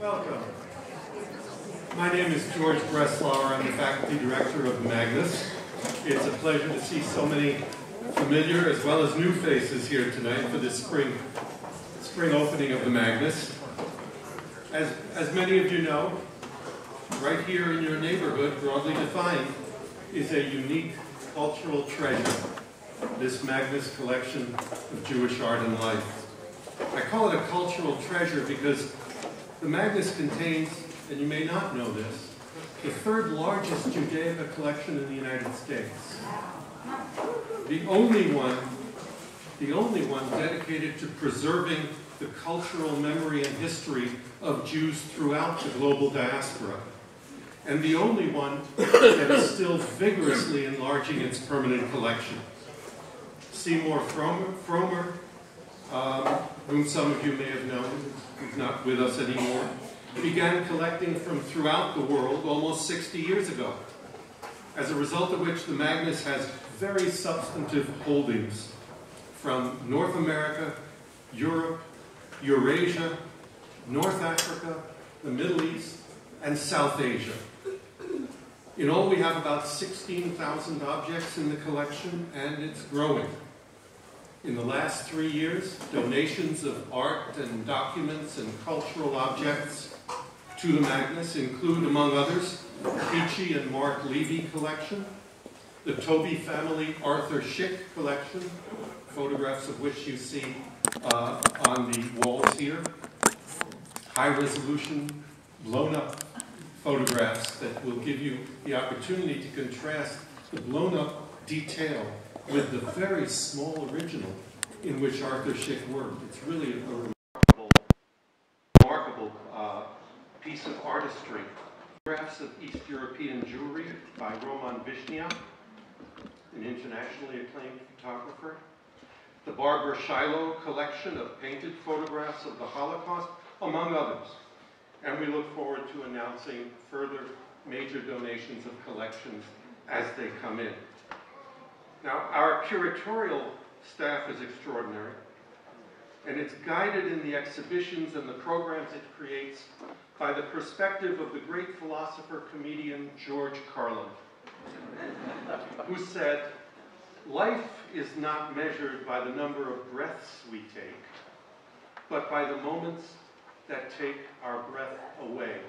Welcome. My name is George Breslauer. I'm the faculty director of Magnes. It's a pleasure to see so many familiar as well as new faces here tonight for this spring opening of the Magnes. As many of you know, right here in your neighborhood, broadly defined, is a unique cultural treasure, this Magnes collection of Jewish art and life. I call it a cultural treasure because the Magnes contains, and you may not know this, the third largest Judaica collection in the United States. The only one dedicated to preserving the cultural memory and history of Jews throughout the global diaspora, and the only one that is still vigorously enlarging its permanent collection. Seymour Fromer, whom some of you may have known, who's not with us anymore, began collecting from throughout the world almost 60 years ago, as a result of which the Magnes has very substantive holdings from North America, Europe, Eurasia, North Africa, the Middle East, and South Asia. In all, we have about 16,000 objects in the collection, and it's growing. In the last 3 years, donations of art and documents and cultural objects to the Magnes include, among others, the Peachy and Mark Levy collection, the Toby family Arthur Schick collection, photographs of which you see on the walls here, high-resolution, blown-up photographs that will give you the opportunity to contrast the blown-up detail with the very small original in which Arthur Schick worked. It's really a remarkable piece of artistry. Photographs of East European Jewry by Roman Vishniac, an internationally acclaimed photographer. The Barbara Shiloh collection of painted photographs of the Holocaust, among others. And we look forward to announcing further major donations of collections as they come in. Now, our curatorial staff is extraordinary, and it's guided in the exhibitions and the programs it creates by the perspective of the great philosopher comedian George Carlin, who said, "Life is not measured by the number of breaths we take, but by the moments that take our breath away."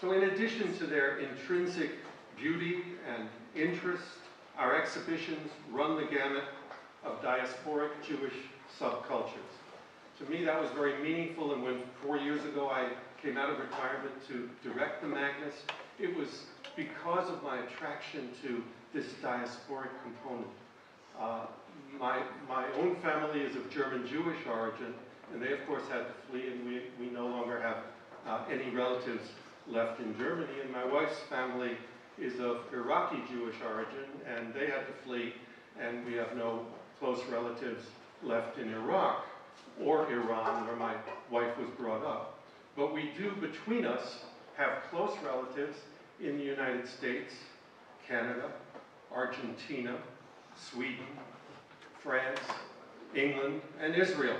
So in addition to their intrinsic beauty and interest, our exhibitions run the gamut of diasporic Jewish subcultures. To me, that was very meaningful, and when 4 years ago I came out of retirement to direct the Magnes, it was because of my attraction to this diasporic component. My own family is of German-Jewish origin, and they, of course, had to flee, and we no longer have any relatives left in Germany. And my wife's family is of Iraqi-Jewish origin, and they had to flee, and we have no close relatives left in Iraq or Iran, where my wife was brought up. But we do, between us, have close relatives in the United States, Canada, Argentina, Sweden, France, England, and Israel,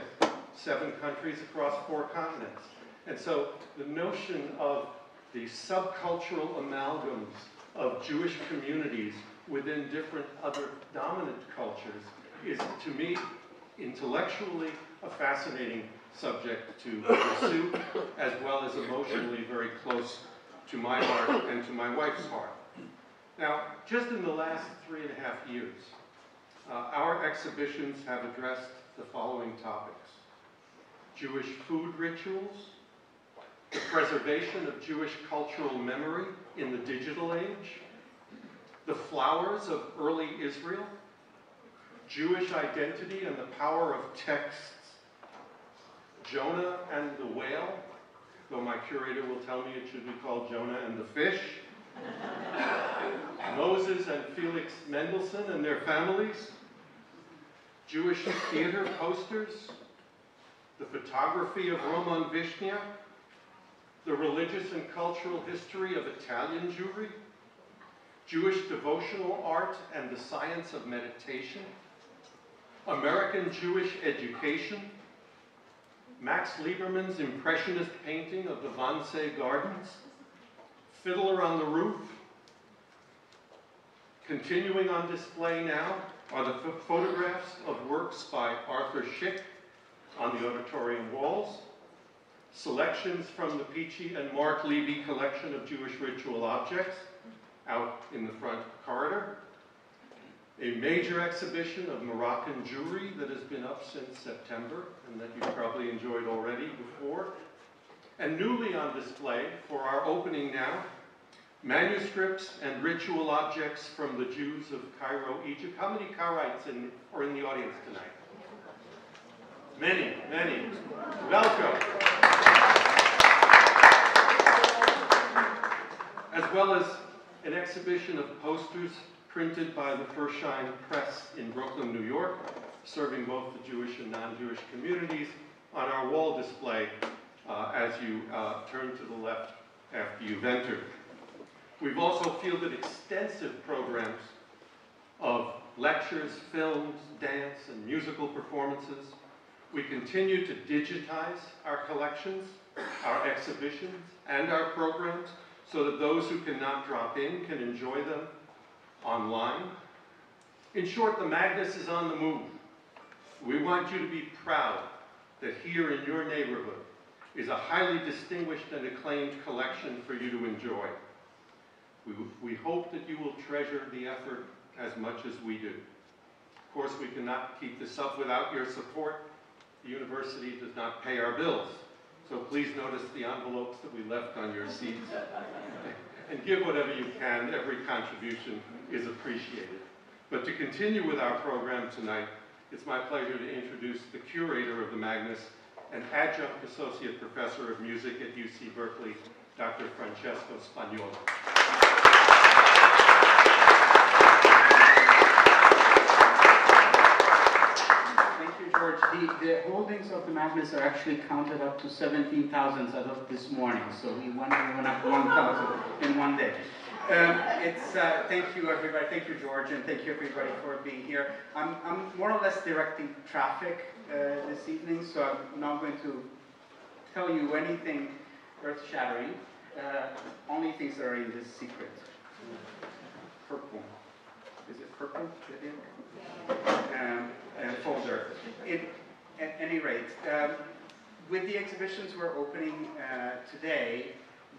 7 countries across 4 continents. And so the notion of the subcultural amalgams of Jewish communities within different other dominant cultures is, to me, intellectually a fascinating subject to pursue, as well as emotionally very close to my heart and to my wife's heart. Now, just in the last 3.5 years, our exhibitions have addressed the following topics: Jewish food rituals, the preservation of Jewish cultural memory in the digital age, the flowers of early Israel, Jewish identity and the power of texts, Jonah and the whale, though my curator will tell me it should be called Jonah and the fish, Moses and Felix Mendelssohn and their families, Jewish theater posters, the photography of Roman Vishniac, the religious and cultural history of Italian Jewry, Jewish devotional art and the science of meditation, American Jewish education, Max Liebermann's impressionist painting of the Van Sey Gardens, Fiddler on the Roof. Continuing on display now are the photographs of works by Arthur Schick on the auditorium walls, selections from the Peachy and Mark Levy collection of Jewish ritual objects out in the front corridor, a major exhibition of Moroccan Jewry that has been up since September and that you've probably enjoyed already before, and newly on display for our opening now, manuscripts and ritual objects from the Jews of Cairo, Egypt. How many Karaites are in the audience tonight? Many, many. Welcome. As well as an exhibition of posters printed by the Firschein Press in Brooklyn, New York, serving both the Jewish and non-Jewish communities on our wall display as you turn to the left after you've entered. We've also fielded extensive programs of lectures, films, dance, and musical performances. We continue to digitize our collections, our exhibitions, and our programs so that those who cannot drop in can enjoy them online. In short, the Magnes is on the move. We want you to be proud that here in your neighborhood is a highly distinguished and acclaimed collection for you to enjoy. We hope that you will treasure the effort as much as we do. Of course, we cannot keep this up without your support. The university does not pay our bills, so please notice the envelopes that we left on your seats. And give whatever you can. Every contribution is appreciated. But to continue with our program tonight, it's my pleasure to introduce the curator of the Magnes, an adjunct associate professor of music at UC Berkeley, Dr. Francesco Spagnolo. The holdings of the Magnes are actually counted up to 17,000 as of this morning, so we won up 1,000 in one day. Thank you, everybody. Thank you, George, and thank you, everybody, for being here. I'm more or less directing traffic this evening, so I'm not going to tell you anything earth-shattering. Only things that are in this secret. Purple. Is it purple? Folder. At any rate, with the exhibitions we're opening today,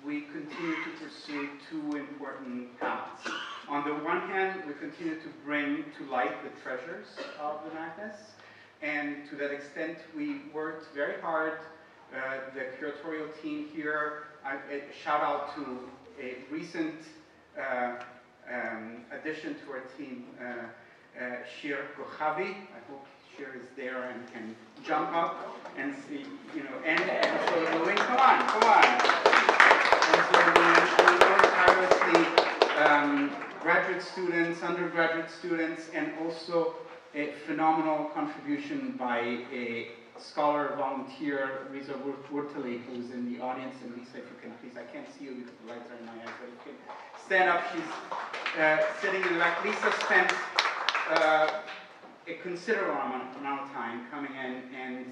we continue to pursue two important paths. On the one hand, we continue to bring to light the treasures of the Magnes, and to that extent, we worked very hard. The curatorial team here, a shout out to a recent addition to our team, Shir Kokhavi. I hope Shir is there and can jump up and see, you know, and so come on. And so we work tirelessly, graduate students, undergraduate students, and also a phenomenal contribution by a scholar volunteer, Risa Wurtley, who's in the audience. And Lisa, if you can please, I can't see you because the lights are in my eyes, but you can stand up. She's sitting in the back. Lisa spent a considerable amount of time coming in and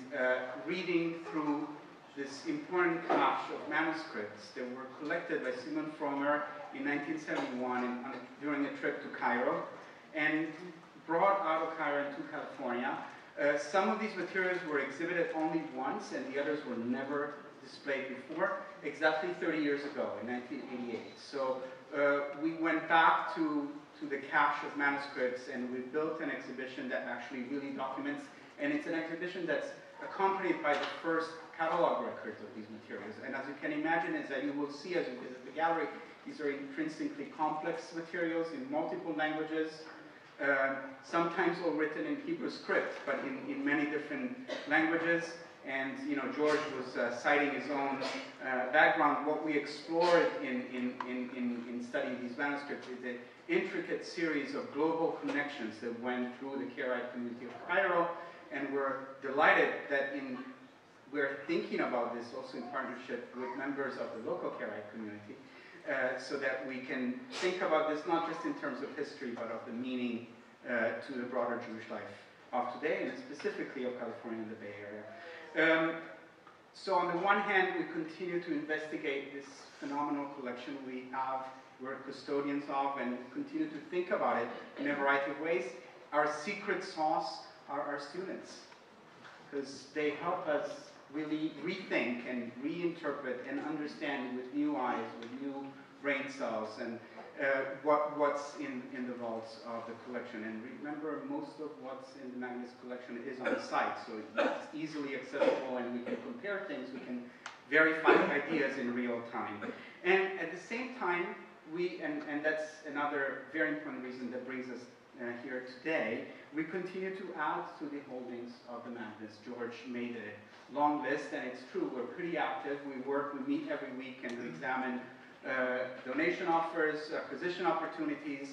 reading through this important cache of manuscripts that were collected by Simon Fromer in 1971 during a trip to Cairo, and brought out of Cairo to California. Some of these materials were exhibited only once, and the others were never displayed before, exactly 30 years ago, in 1988. So we went back to the cache of manuscripts, and we built an exhibition that actually really documents, and it's an exhibition that's accompanied by the first catalog records of these materials. And as you can imagine, as you will see as you visit the gallery, these are intrinsically complex materials in multiple languages, sometimes all written in Hebrew script, but in many different languages. And you know, George was citing his own background. What we explored in studying these manuscripts is an intricate series of global connections that went through the Karaite community of Cairo, and we're delighted that we're thinking about this also in partnership with members of the local Karaite community, so that we can think about this not just in terms of history, but of the meaning to the broader Jewish life of today, and specifically of California and the Bay Area. So on the one hand, we continue to investigate this phenomenal collection we have, we're custodians of, and continue to think about it in a variety of ways. Our secret sauce are our students, because they help us really rethink and reinterpret and understand with new eyes, with new brain cells, and what's in the vaults of the collection. And remember, most of what's in the Magnes collection is on the site, so it's easily accessible, and we can compare things, we can verify ideas in real time. And at the same time, and that's another very important reason that brings us here today, we continue to add to the holdings of the Magnes. George made a long list, and it's true, we're pretty active, we work, we meet every week, and we examine donation offers, acquisition opportunities.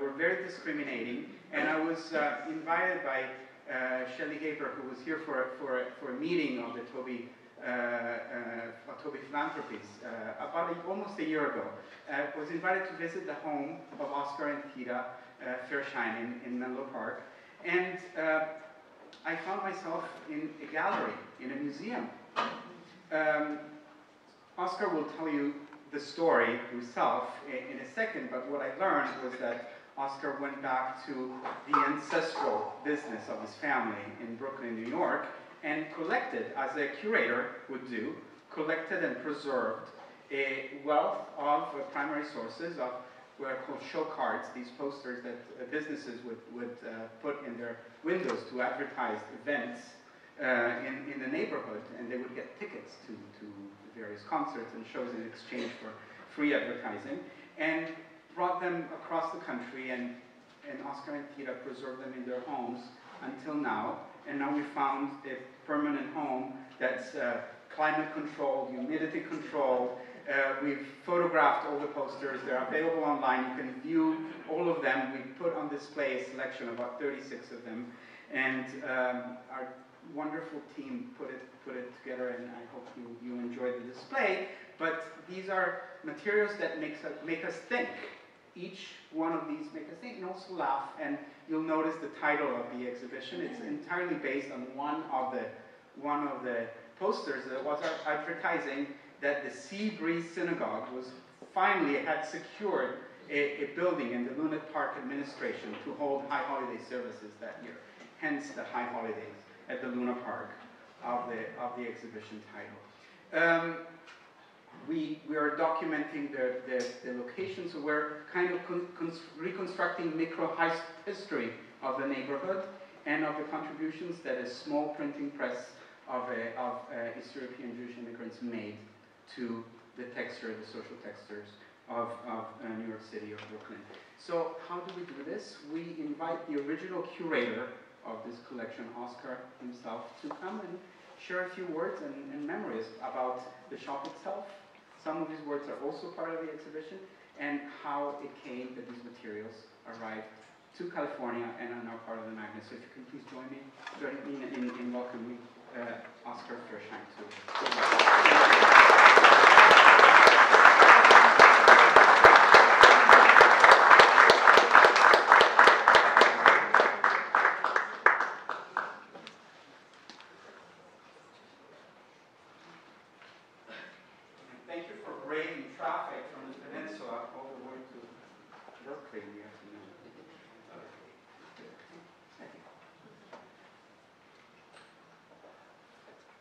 We're very discriminating, and I was invited by Shelley Gaper, who was here for a meeting of the Toby Philanthropies about almost a year ago. Was invited to visit the home of Oscar and Theda Firschein in Menlo Park, and I found myself in a gallery, in a museum. Oscar will tell you the story himself in a second, but what I learned was that Oscar went back to the ancestral business of his family in Brooklyn, New York, and collected, as a curator would do, collected and preserved a wealth of primary sources of what are called show cards, these posters that businesses would put in their windows to advertise events in the neighborhood, and they would get tickets to various concerts and shows in exchange for free advertising, and brought them across the country, and Oscar and Theda preserved them in their homes until now, and now we found a permanent home that's climate controlled, humidity controlled. We've photographed all the posters, they're available online, you can view all of them. We put on display a selection, about 36 of them, and our wonderful team put it together, and I hope you enjoy the display. But these are materials that make us think. Each one of these make us think, and also laugh. And you'll notice the title of the exhibition. It's entirely based on one of the posters that was advertising that the Seabreeze Synagogue had secured a building in the Luna Park administration to hold high holiday services that year. Hence the high holidays at the Luna Park of the exhibition title. We are documenting the location, so we're kind of reconstructing micro-history of the neighborhood and of the contributions that a small printing press of East European Jewish immigrants made to the social textures of New York City or Brooklyn. So how do we do this? We invite the original curator of this collection, Oscar himself, to come and share a few words and memories about the shop itself. Some of these words are also part of the exhibition, and how it came that these materials arrived to California and are now part of the Magnes. So if you can please join me in welcoming Oscar Firschein to.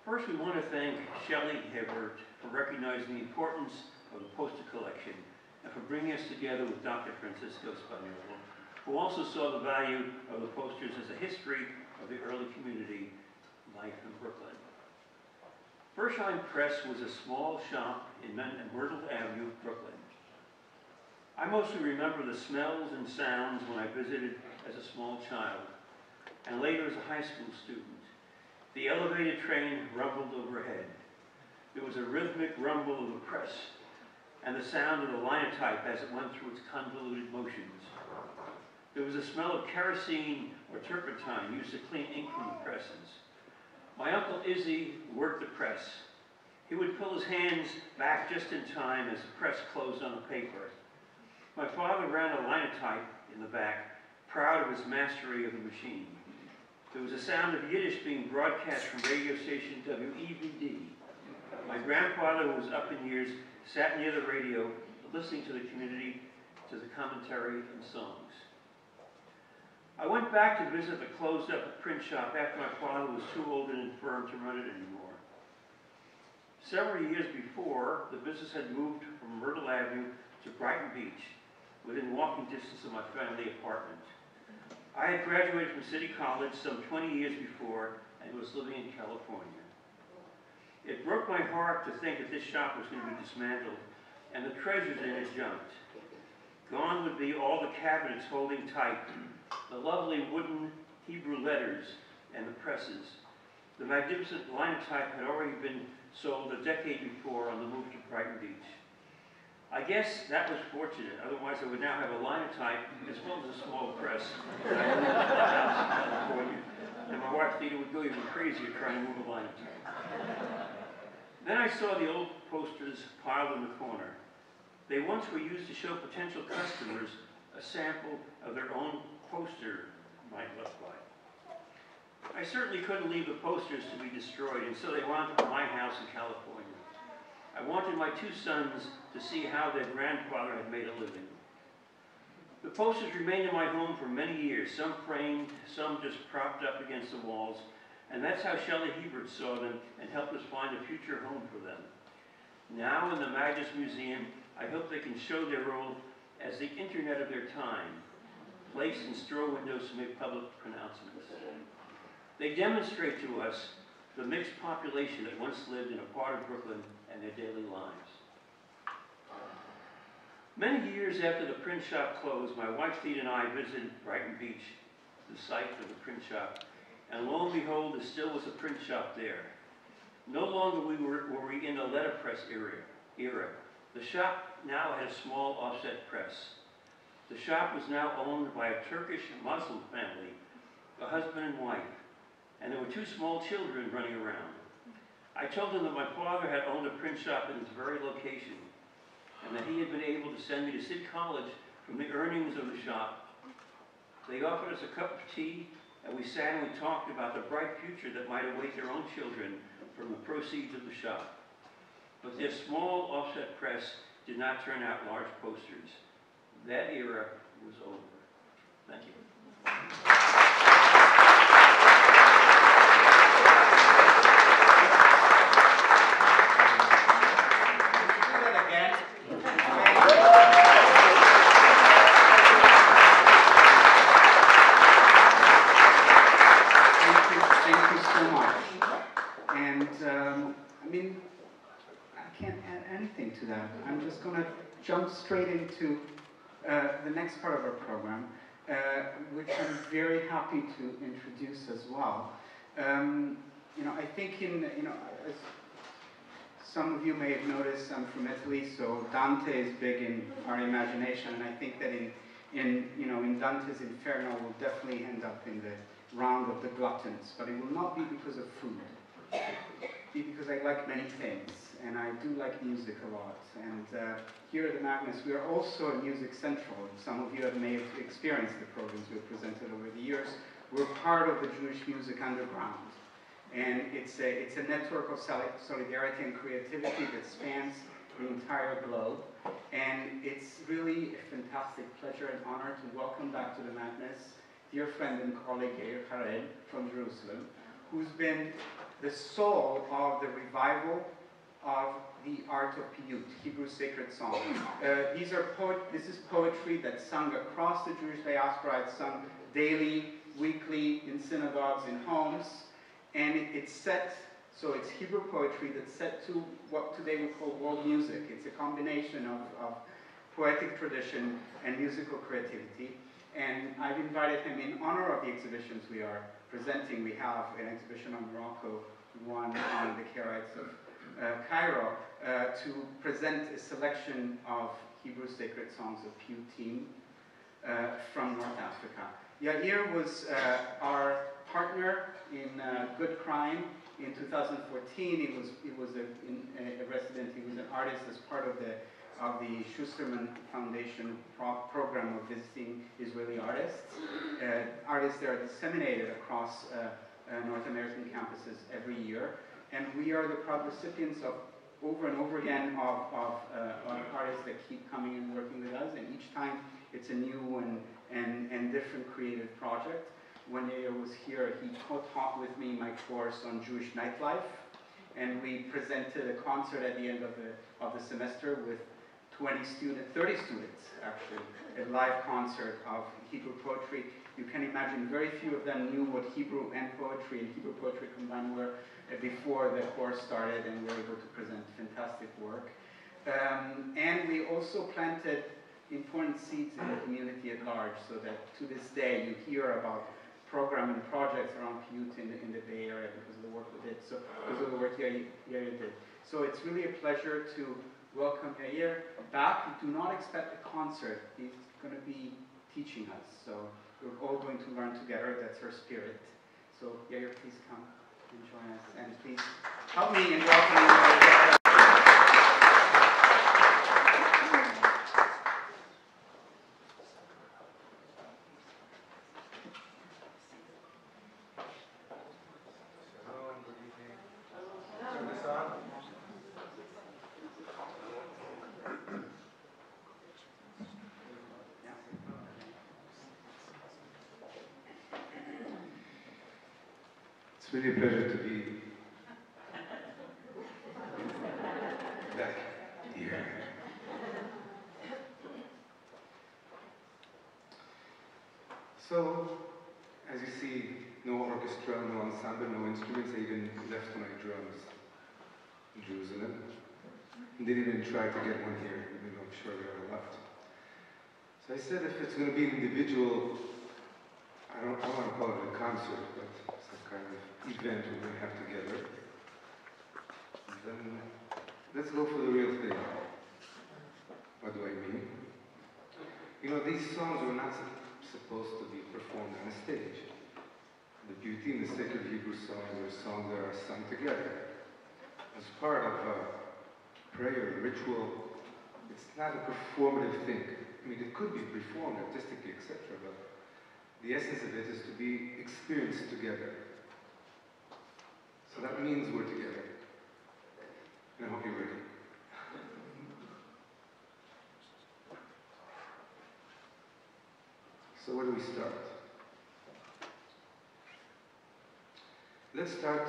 First, we want to thank Shelley Gaper for recognizing the importance of the poster collection and for bringing us together with Dr. Francesco Spagnolo, who also saw the value of the posters as a history of the early community life in Brooklyn. Firschein Press was a small shop in Myrtle Avenue, Brooklyn. I mostly remember the smells and sounds when I visited as a small child, and later as a high school student. The elevated train rumbled overhead. There was a rhythmic rumble of the press and the sound of the linotype as it went through its convoluted motions. There was a smell of kerosene or turpentine used to clean ink from the presses. My Uncle Izzy worked the press. He would pull his hands back just in time as the press closed on the paper. My father ran a linotype in the back, proud of his mastery of the machine. There was a sound of Yiddish being broadcast from radio station WEVD, grandfather, who was up in years, sat near the radio, listening to the community, to the commentary and songs. I went back to visit the closed-up print shop after my father was too old and infirm to run it anymore. Several years before, the business had moved from Myrtle Avenue to Brighton Beach, within walking distance of my family apartment. I had graduated from City College some 20 years before and was living in California. It broke my heart to think that this shop was going to be dismantled and the treasures in it jumped. Gone would be all the cabinets holding type, the lovely wooden Hebrew letters and the presses. The magnificent linotype had already been sold a decade before on the move to Brighton Beach. I guess that was fortunate, otherwise I would now have a linotype as well as a small press. And I lived in the house in California, and my wife Theda would go even crazier trying to move a linotype. Then I saw the old posters piled in the corner. They once were used to show potential customers a sample of their own poster might look like. I certainly couldn't leave the posters to be destroyed, and so they wound up my house in California. I wanted my two sons to see how their grandfather had made a living. The posters remained in my home for many years, some framed, some just propped up against the walls, and that's how Shelley Hebert saw them and helped us find a future home for them. Now in the Magnes Museum, I hope they can show their role as the internet of their time, placed in store windows to make public pronouncements. They demonstrate to us the mixed population that once lived in a part of Brooklyn and their daily lives. Many years after the print shop closed, my wife Theda and I visited Brighton Beach, the site of the print shop, and lo and behold, there still was a print shop there. No longer were we in the letterpress era. The shop now had a small offset press. The shop was now owned by a Turkish Muslim family, a husband and wife, and there were two small children running around. I told them that my father had owned a print shop in this very location, and that he had been able to send me to City College from the earnings of the shop. They offered us a cup of tea, and we sat and we talked about the bright future that might await their own children from the proceeds of the shop. But their small offset press did not turn out large posters. That era was over. Thank you. Jump straight into the next part of our program, which I'm very happy to introduce as well. I think as some of you may have noticed, I'm from Italy, so Dante is big in our imagination, and I think that in Dante's Inferno, we'll definitely end up in the round of the gluttons, but it will not be because of food. It'll be because I like many things. And I do like music a lot. And here at the Magnes, we are also a music central. Some of you may have experienced the programs we've presented over the years. We're part of the Jewish Music Underground. And it's a network of solidarity and creativity that spans the entire globe. And it's really a fantastic pleasure and honor to welcome back to the Magnes dear friend and colleague, Yair Harel from Jerusalem, who's been the soul of the revival of the art of Piyyut, Hebrew sacred song. This is poetry that's sung across the Jewish diaspora. It's sung daily, weekly, in synagogues, in homes, and it's Hebrew poetry that's set to what today we call world music. It's a combination of poetic tradition and musical creativity, and I've invited him in honor of the exhibitions we are presenting. We have an exhibition on Morocco, one on the Karaites of Cairo, to present a selection of Hebrew sacred songs of Piyyutim from North Africa. Yair was our partner in Good Crime in 2014. He was a resident. He was an artist as part of the Schusterman Foundation program of visiting Israeli artists. Artists that are disseminated across North American campuses every year. And we are the proud recipients of over and over again of artists that keep coming and working with us, and each time it's a new and different creative project. When Yair was here, he co-taught with me my course on Jewish nightlife, and we presented a concert at the end of the semester with 30 students actually, a live concert of Hebrew poetry. You can imagine very few of them knew what Hebrew and Hebrew poetry combined were before the course started, and we were able to present fantastic work. And we also planted important seeds in the community at large, so that to this day you hear about program and projects around Piyyut in the Bay Area because of the work we did. So because of the work Yair did. So it's really a pleasure to welcome Yair back. Do not expect a concert. He's going to be teaching us. So we're all going to learn together. That's her spirit. So Yair, please come and join us, and please help me in welcoming. It's really a pleasure to be back here. So, as you see, no orchestra, no ensemble, no instruments. I even left my drums in Jerusalem. Didn't even try to get one here, even though I'm sure they are left. So I said, if it's going to be an individual, I don't want to call it a concert, but some kind of event we're going to have together. And then let's go for the real thing. What do I mean? You know, these songs were not supposed to be performed on a stage. The beauty and the sacred Hebrew songs are songs that are sung together. As part of a prayer, a ritual, it's not a performative thing. I mean, it could be performed artistically, etc., but the essence of it is to be experienced together. So that means we're together. And I hope you're ready. So where do we start? Let's start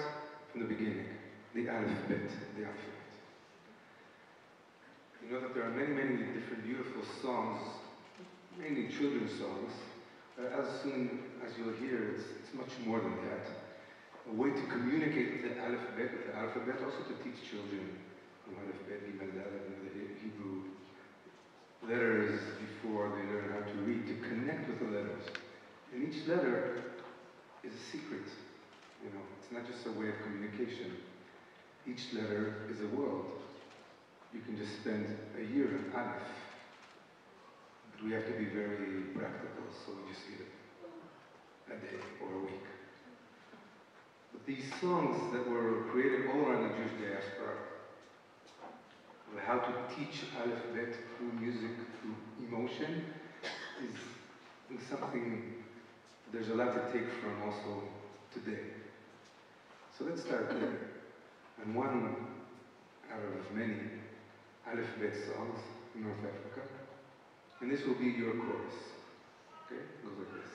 from the beginning, the alphabet, the alphabet. You know that there are many, many different beautiful songs, mainly children's songs. As soon as you'll hear, it's much more than that. A way to communicate the alphabet with the alphabet, also to teach children the alphabet, even the Hebrew letters before they learn how to read, to connect with the letters. And each letter is a secret, you know. It's not just a way of communication. Each letter is a world. You can just spend a year in Aleph. We have to be very practical, so we just give it a day or a week. But these songs that were created all around the Jewish diaspora were how to teach Aleph Bet through music, through emotion, is something there's a lot to take from also today. So let's start there. And one out of many Aleph Bet songs in North Africa. And this will be your chorus. Okay? It goes like this.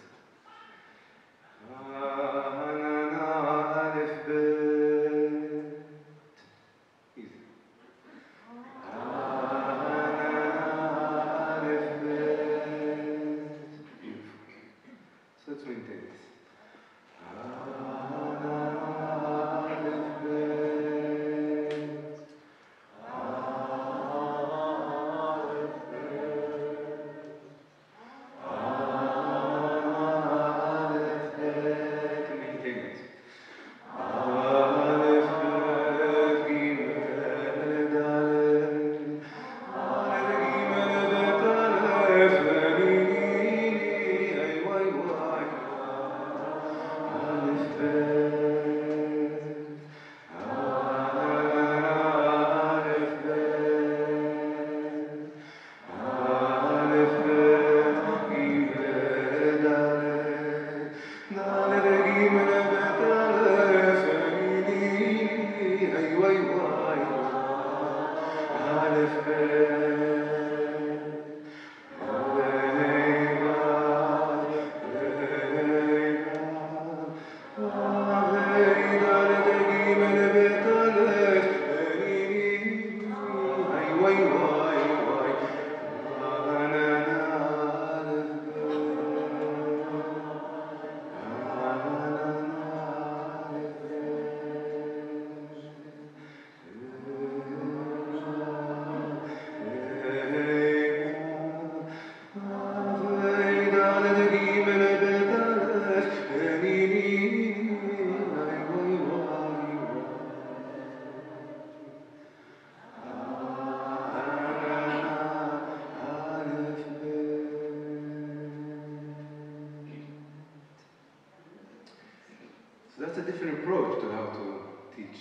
Alef Bet. Easy. Alef Bet. Beautiful. So let's maintain this.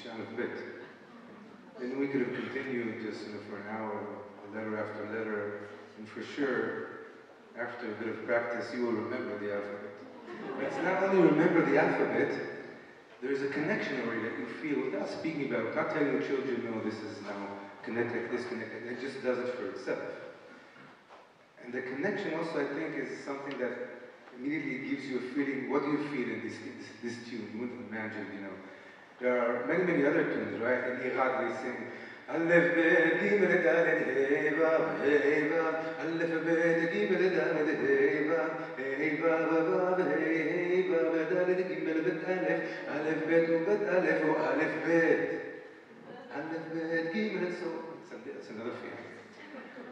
shot of it. And we could have continued just for an hour, letter after letter, and for sure, after a bit of practice, you will remember the alphabet. But it's not only remember the alphabet, there is a connection already that you feel without speaking about it, not telling the children, no, this is now connected, this connected, it just does it for itself. And the connection also, I think, is something that immediately gives you a feeling, what do you feel in this tune? You wouldn't imagine, There are many, many other tunes, right? In Iraq, they sing, Aleph Gimel Dalet Heva Heva Aleph Gimel Dalet Heva Heva Vav Heva Dalet Gimel Dalet Aleph Bet Aleph or Aleph Bet Aleph Gimel. So it's another feeling.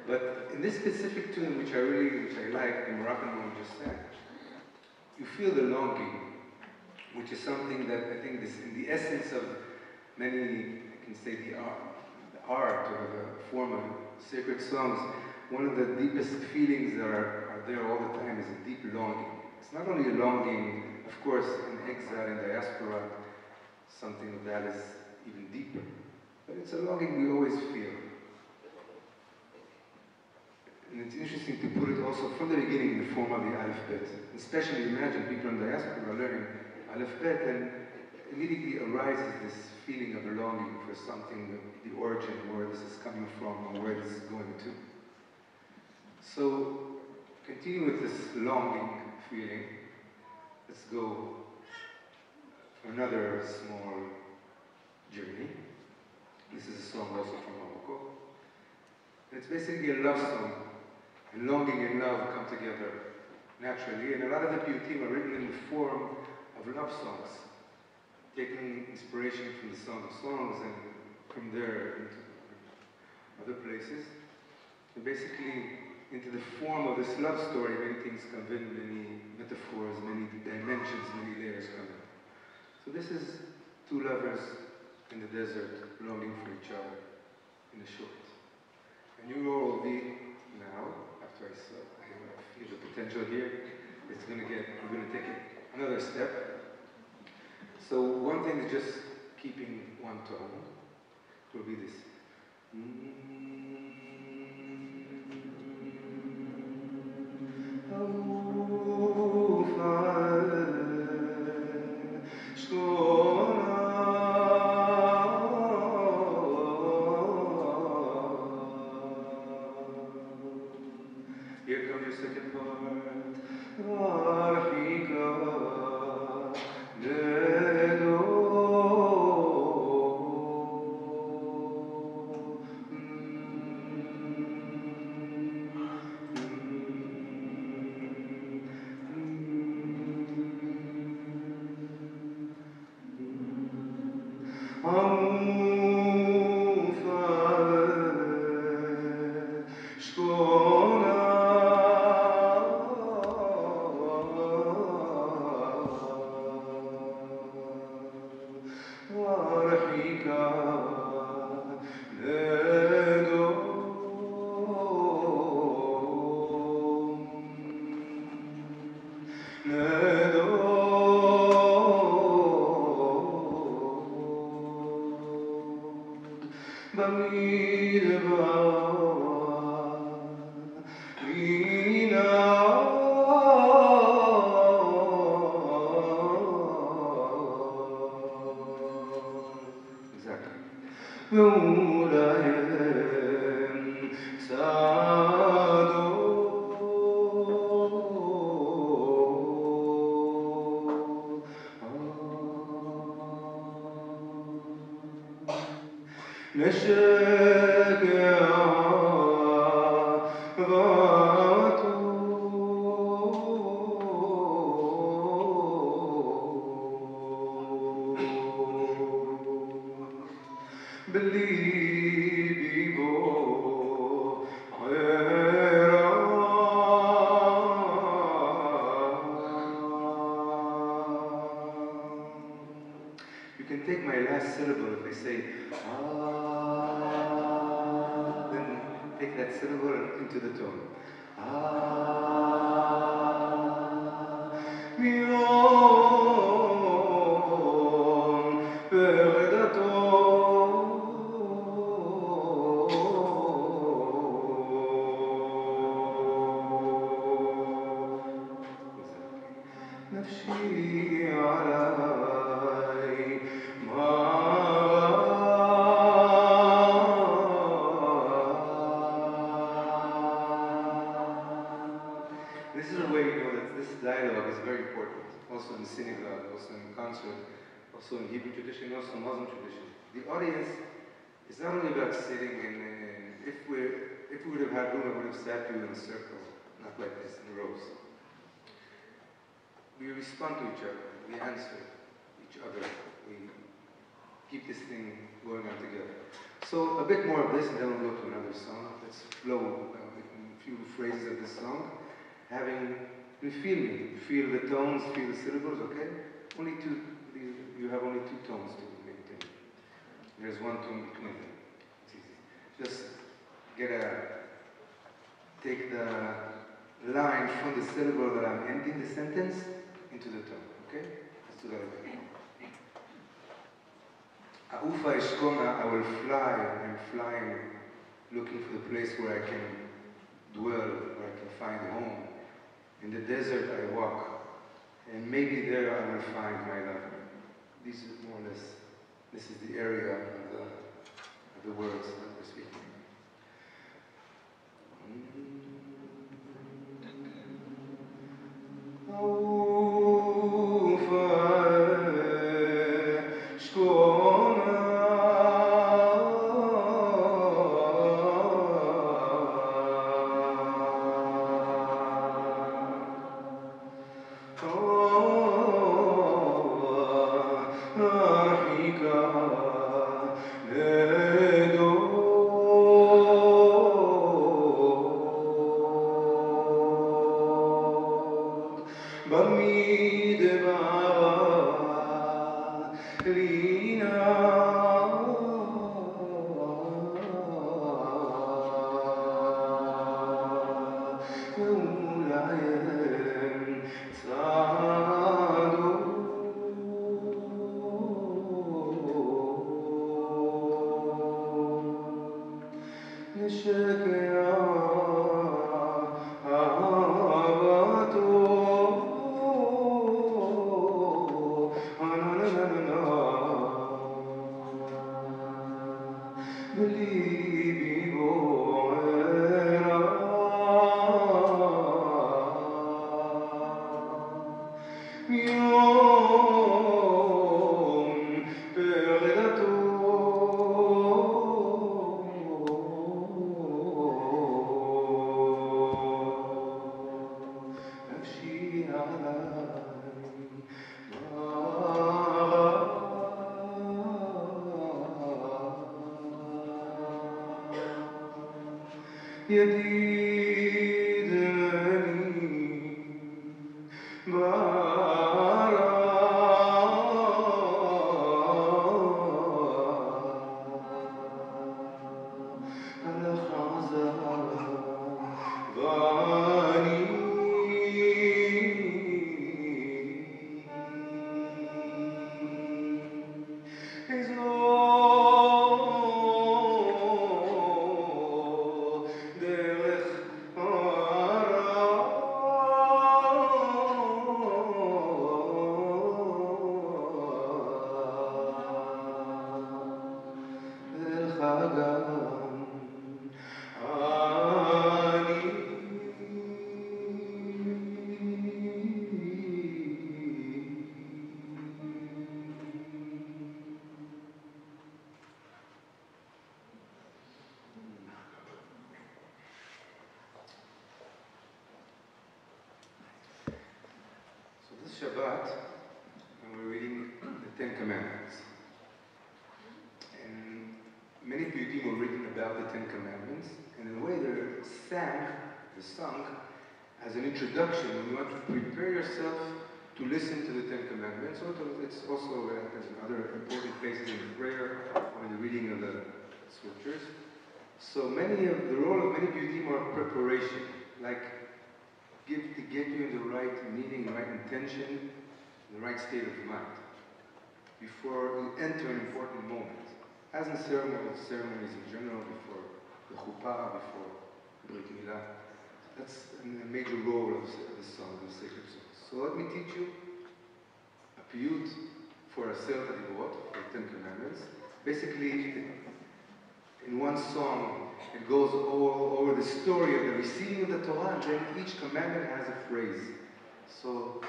But in this specific tune, which I like, the Moroccan one just sang, you feel the longing, which is something that I think is in the essence of many, I can say, the art or the form of sacred songs. One of the deepest feelings that are there all the time is a deep longing. It's not only a longing, of course, in exile and diaspora, something of that is even deeper, but it's a longing we always feel. And it's interesting to put it also from the beginning in the form of the alphabet. Especially imagine people in diaspora are learning Aleph Bet, and immediately arises this feeling of a longing for something, the origin, where this is coming from, or where this is going to. So, continue with this longing feeling. Let's go for another small journey. This is a song also from Morocco. It's basically a love song, and longing and love come together naturally, and a lot of the Piyyutim are written in the form of love songs, taking inspiration from the Song of Songs and from there into other places. And basically, into the form of this love story, many things come in, many metaphors, many dimensions, many layers come in. So this is two lovers in the desert, longing for each other in a short. And you all will be now, after I feel the potential here, it's going to get, we're going to take it another step. So one thing is just keeping one tone. It will be this. Here comes your second part. We're very important, also in synagogue, also in concert, also in Hebrew tradition, also in Muslim tradition. The audience is not only about sitting in a, if we would have had room, I would have sat you in a circle, not like this, in rows. We respond to each other, we answer each other, we keep this thing going on together. So a bit more of this and then we'll go to another song. Let's flow a few phrases of this song. Having, you feel me, feel the tones, feel the syllables, okay? Only two, you have only two tones to maintain. There's one tone between them, it's easy. Just get a, take the line from the syllable that I'm ending the sentence into the tone, okay? Let's do that again. Aufa Ishkona, I will fly, I'm flying, looking for the place where I can dwell, where I can find home. In the desert I walk, and maybe there I will find my lover. These are more or less, this is the area of the words that we're speaking. Shabbat, and we're reading the Ten Commandments. And many Piyyutim were written about the Ten Commandments, and in a way they're sang, as an introduction. You want to prepare yourself to listen to the Ten Commandments. It's also what happens in other important places in prayer or in the reading of the scriptures. So many of the role of many Piyyutim are preparation, like to get you in the right meaning, the right intention, the right state of mind before you enter an important moment. As in ceremonies in general, before the chuppah, before Brit Milah. That's a major role of the song, the sacred songs. So let me teach you a piyut for a Aseret Hadibot, for the Ten Commandments. Basically, in one song, it goes all over the story of the receiving of the Torah, and then each commandment has a phrase. So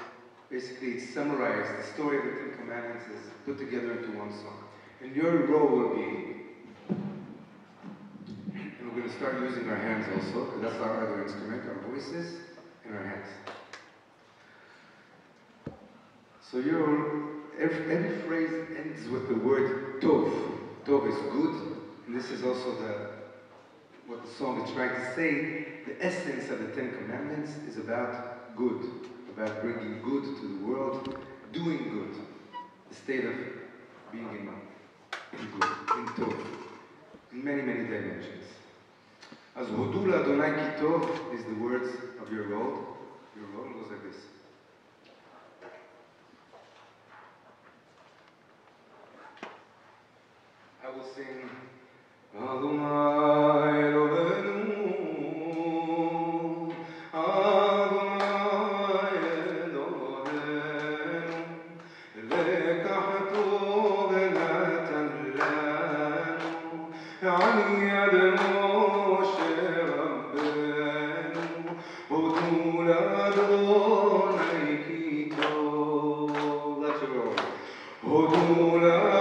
basically summarize the story of the Ten Commandments as put together into one song. And your role will be, and we're going to start using our hands also, because that's our other instrument, our voices and our hands. So every phrase ends with the word Tov. Tov is good, and this is also what the song is trying to say. The essence of the Ten Commandments is about good, about bringing good to the world, doing good, the state of being in good, in Tov, in many, many dimensions. As Hodu Ladonai Ki Tov is the words of your role. Your role goes like this. I will sing Adonai Eloheinu, Adonai Eloheinu, lekachto ונתן לנו על יד משה רבנו, הודו לאדוני כי טוב. Let's go. הודו לאדוני.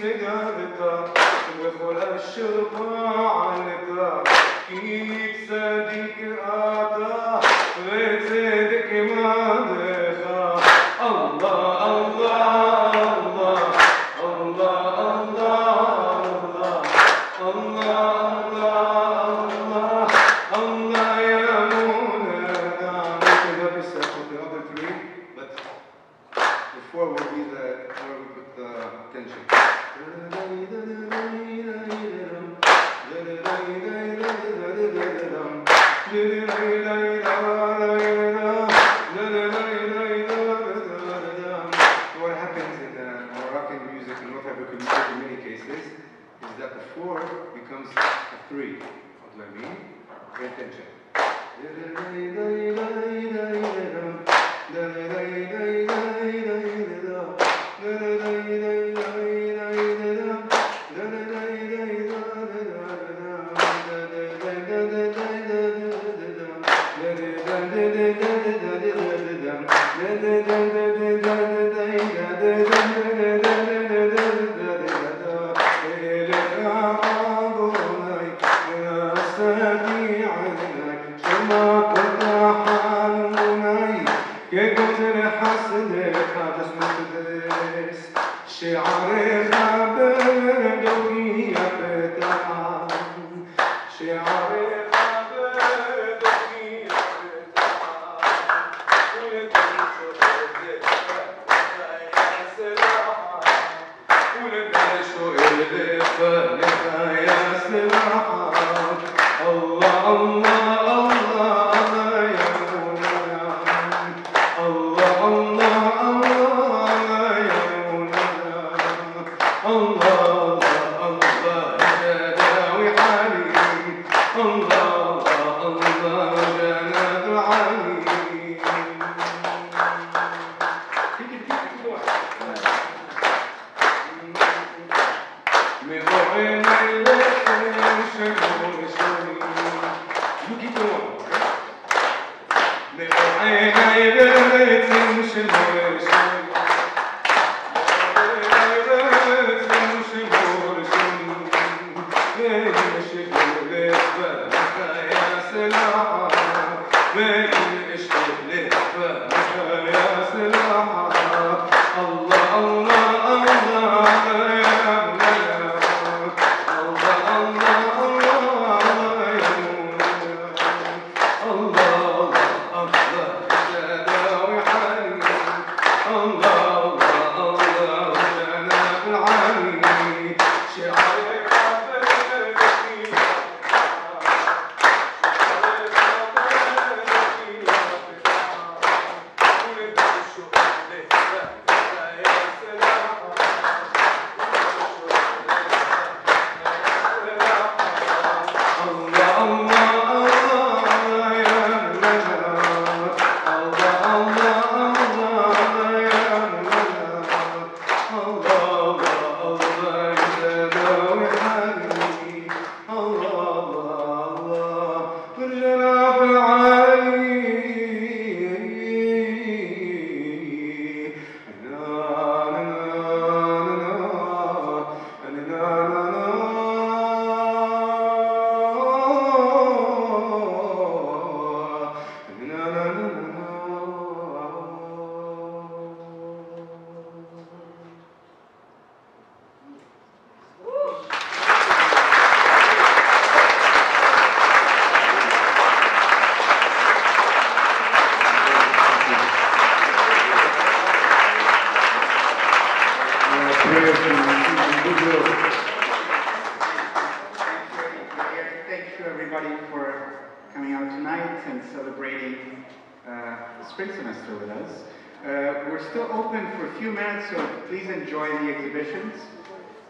استقلالك وخلق الشرق عنك كيف صديق أعطى وصدق مالك الله الله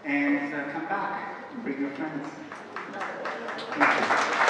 and come back and bring your friends. Thank you.